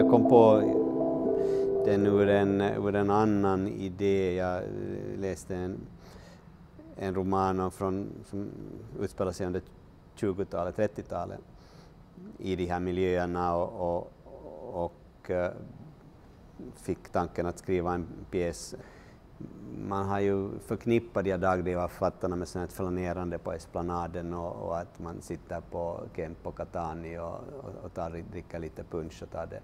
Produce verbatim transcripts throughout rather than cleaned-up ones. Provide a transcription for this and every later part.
jag kom på den ur en, ur en annan idé. Jag läste en, en roman från, som utspelar sig under tjugotalet, trettiotalet i de här miljöerna och, och, och fick tanken att skriva en pjäs. Man har ju förknippat de dagliga författarna med sånt flanerande på Esplanaden och, och att man sitter på Kemp och Catani och, och, och tar, dricker lite punch och tar det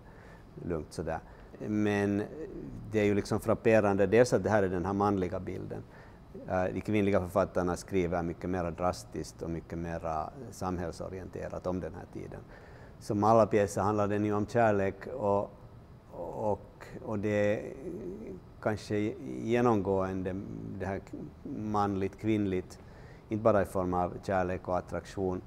lugnt sådär. Men det är ju liksom frapperande dels att det här är den här manliga bilden. De kvinnliga författarna skriver mycket mer drastiskt och mycket mer samhällsorienterat om den här tiden. Som alla pjäser handlar den ju om kärlek och, och, och det kanske genomgående det här manligt, kvinnligt, inte bara i form av kärlek och attraktion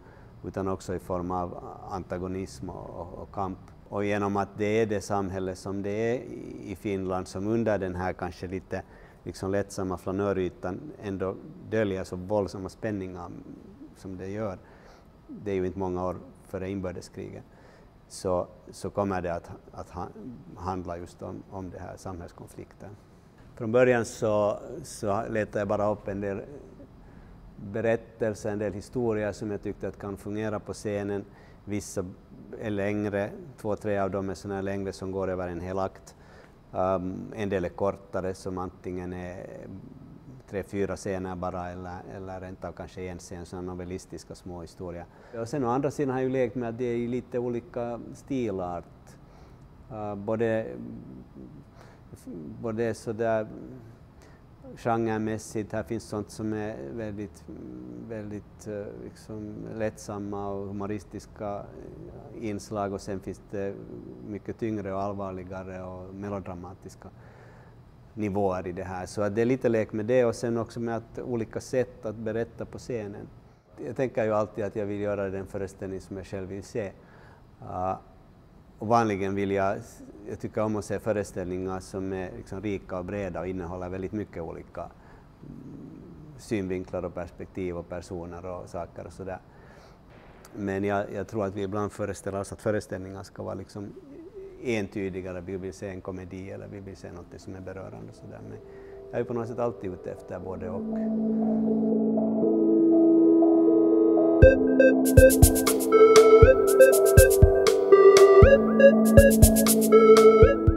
utan också i form av antagonism och, och kamp. Och genom att det är det samhälle som det är i Finland som under den här kanske lite liksom lättsamma flanörytan ändå döljer så våldsamma spänningar som det gör. Det är ju inte många år före inbördeskriget. Så, så kommer det att, att handla just om, om den här samhällskonflikten. Från början så, så letade jag bara upp en del berättelser, en del historier som jag tyckte att kan fungera på scenen. Vissa är längre, två, tre av dem är sådana längre som går över en hel akt. Um, en del är kortare som antingen är tre, fyra scener bara eller, eller rent av kanske en scen, sådana novellistiska små historier. Och sen å andra sidan har jag ju lekt med att det är lite olika stilart. Uh, både både sådär genremässigt, här finns sånt som är väldigt, väldigt uh, liksom lättsamma och humoristiska inslag och sen finns det mycket tyngre och allvarligare och melodramatiska nivåer i det här. Så att det är lite lek med det och sen också med att olika sätt att berätta på scenen. Jag tänker ju alltid att jag vill göra den föreställning som jag själv vill se. Uh, och vanligen vill jag, jag tycker om att se föreställningar som är liksom rika och breda och innehåller väldigt mycket olika synvinklar och perspektiv och personer och saker och sådär. Men jag, jag tror att vi ibland föreställer oss att föreställningar ska vara liksom entydigare, vi vill se en komedi eller vi vill se något som är berörande och sådär. Men jag är på något sätt alltid ute efter både och. Mm.